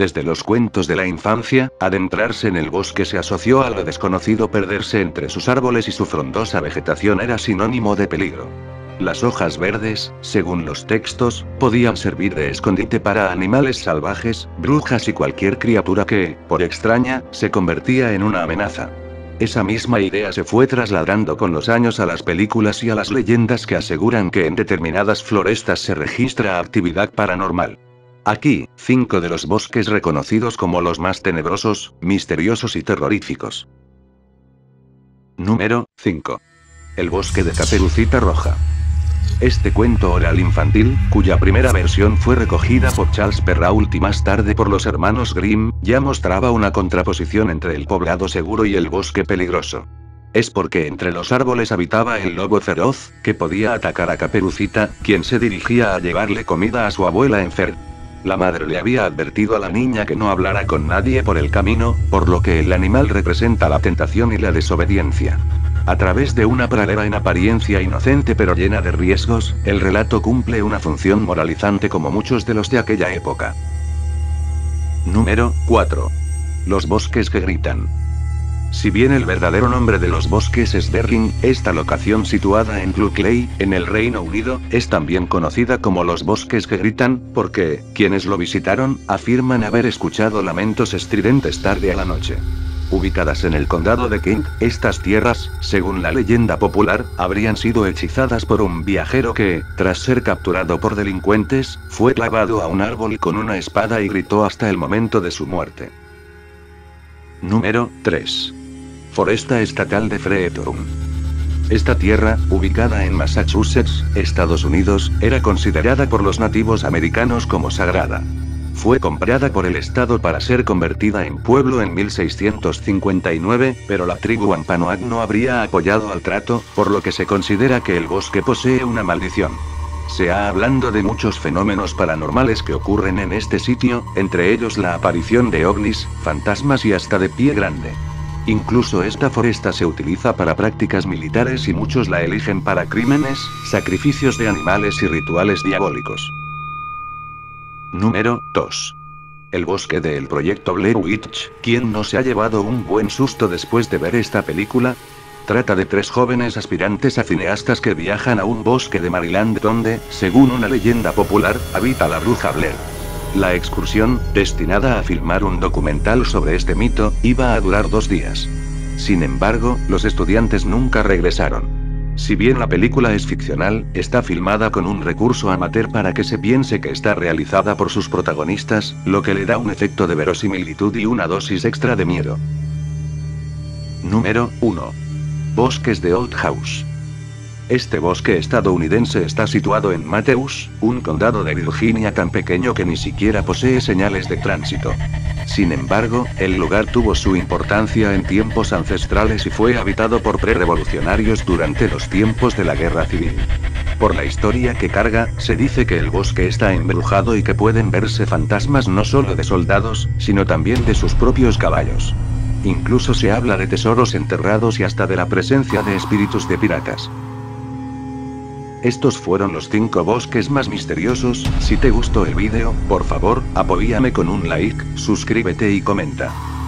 desde los cuentos de la infancia, adentrarse en el bosque se asoció a lo desconocido, perderse entre sus árboles y su frondosa vegetación era sinónimo de peligro. Las hojas verdes, según los textos, podían servir de escondite para animales salvajes, brujas y cualquier criatura que, por extraña, se convertía en una amenaza. Esa misma idea se fue trasladando con los años a las películas y a las leyendas que aseguran que en determinadas florestas se registra actividad paranormal. Aquí, 5 de los bosques reconocidos como los más tenebrosos, misteriosos y terroríficos. Número 5. El bosque de Caperucita Roja. Este cuento oral infantil, cuya primera versión fue recogida por Charles Perrault y más tarde por los hermanos Grimm, ya mostraba una contraposición entre el poblado seguro y el bosque peligroso. Es porque entre los árboles habitaba el lobo feroz, que podía atacar a Caperucita, quien se dirigía a llevarle comida a su abuela enferma. La madre le había advertido a la niña que no hablara con nadie por el camino, por lo que el animal representa la tentación y la desobediencia. A través de una pradera en apariencia inocente pero llena de riesgos, el relato cumple una función moralizante como muchos de los de aquella época. Número 4. Los bosques que gritan. Si bien el verdadero nombre de los bosques es Derling, esta locación situada en Cluckley, en el Reino Unido, es también conocida como los bosques que gritan, porque, quienes lo visitaron, afirman haber escuchado lamentos estridentes tarde a la noche. Ubicadas en el condado de Kent, estas tierras, según la leyenda popular, habrían sido hechizadas por un viajero que, tras ser capturado por delincuentes, fue clavado a un árbol con una espada y gritó hasta el momento de su muerte. Número 3. Foresta estatal de Freetown. Esta tierra, ubicada en Massachusetts, Estados Unidos, era considerada por los nativos americanos como sagrada. Fue comprada por el Estado para ser convertida en pueblo en 1659, pero la tribu Wampanoag no habría apoyado al trato, por lo que se considera que el bosque posee una maldición. Se ha hablado de muchos fenómenos paranormales que ocurren en este sitio, entre ellos la aparición de ovnis, fantasmas y hasta de pie grande. Incluso esta foresta se utiliza para prácticas militares y muchos la eligen para crímenes, sacrificios de animales y rituales diabólicos. Número 2. El bosque del proyecto Blair Witch. ¿Quién no se ha llevado un buen susto después de ver esta película? Trata de 3 jóvenes aspirantes a cineastas que viajan a un bosque de Maryland donde, según una leyenda popular, habita la bruja Blair. La excursión, destinada a filmar un documental sobre este mito, iba a durar 2 días. Sin embargo, los estudiantes nunca regresaron. Si bien la película es ficcional, está filmada con un recurso amateur para que se piense que está realizada por sus protagonistas, lo que le da un efecto de verosimilitud y una dosis extra de miedo. Número 1. Bosques de Old House. Este bosque estadounidense está situado en Mateus, un condado de Virginia tan pequeño que ni siquiera posee señales de tránsito. Sin embargo, el lugar tuvo su importancia en tiempos ancestrales y fue habitado por prerrevolucionarios durante los tiempos de la Guerra Civil. Por la historia que carga, se dice que el bosque está embrujado y que pueden verse fantasmas no solo de soldados, sino también de sus propios caballos. Incluso se habla de tesoros enterrados y hasta de la presencia de espíritus de piratas. Estos fueron los 5 bosques más misteriosos. Si te gustó el vídeo, por favor, apóyame con un like, suscríbete y comenta.